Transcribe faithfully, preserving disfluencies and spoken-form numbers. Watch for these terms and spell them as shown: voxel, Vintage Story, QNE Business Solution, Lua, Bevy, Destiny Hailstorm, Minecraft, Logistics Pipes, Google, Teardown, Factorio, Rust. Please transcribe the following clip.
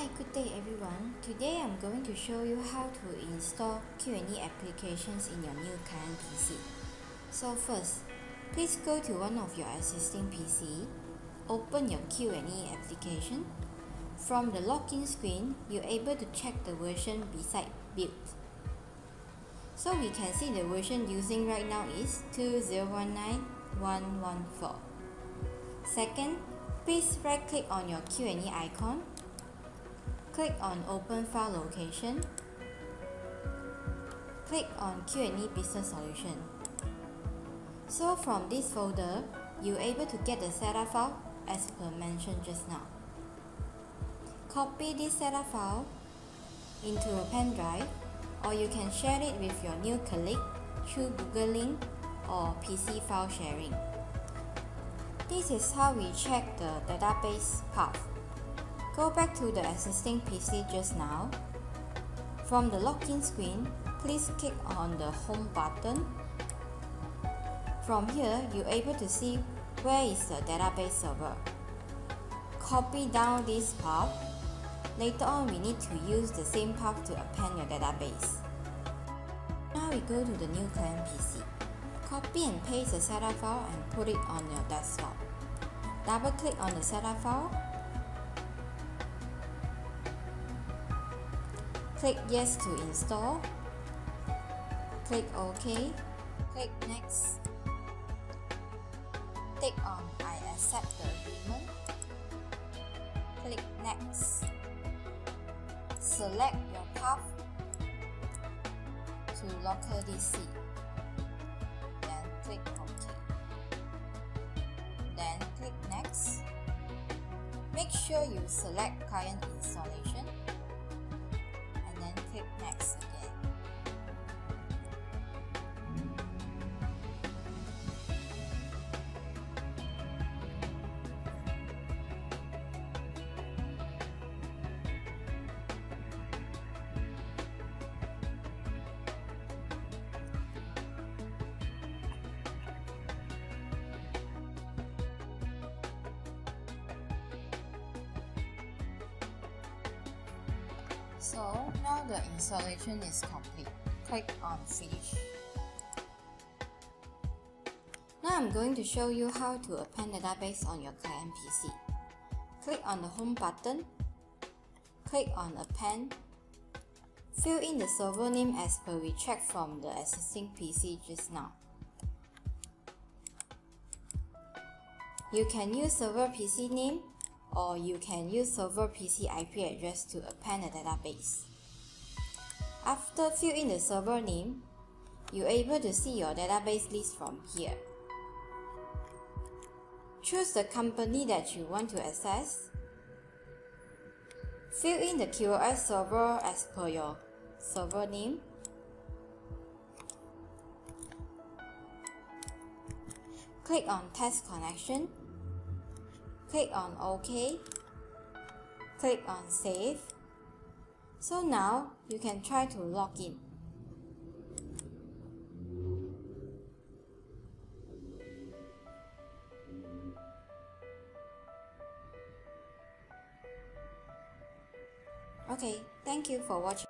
Hi, good day everyone. Today I'm going to show you how to install Q N E applications in your new client P C. So first, please go to one of your existing P C, open your Q N E application. From the login screen, you're able to check the version beside build. So we can see the version using right now is two zero one nine one one four. Second, please right click on your Q N E icon, click on Open File Location, click on Q N E Business Solution. So from this folder, you're able to get the setup file as per mentioned just now. Copy this setup file into a pen drive, or you can share it with your new colleague through Google Link or P C file sharing. This is how we check the database path. Go back to the existing P C just now. From the login screen, please click on the Home button. From here, you're able to see where is the database server. Copy down this path. Later on, we need to use the same path to append your database. Now we go to the new client P C. Copy and paste the setup file and put it on your desktop. Double click on the setup file. Click Yes to install. Click OK. Click Next. Tick on I accept the agreement. Click Next. Select your path to local D C. Then click OK. Then click Next. Make sure you select client installation. Then click Next again. So now the installation is complete. Click on Finish. Now I'm going to show you how to append database on your client P C. Click on the Home button. Click on Append. Fill in the server name as per we checked from the existing P C just now. You can use server P C name, or you can use server P C I P address to append a database. After fill in the server name, you're able to see your database list from here. Choose the company that you want to access. Fill in the Q O S server as per your server name. Click on Test Connection. Click on OK. Click on Save. So now you can try to log in. Okay, thank you for watching.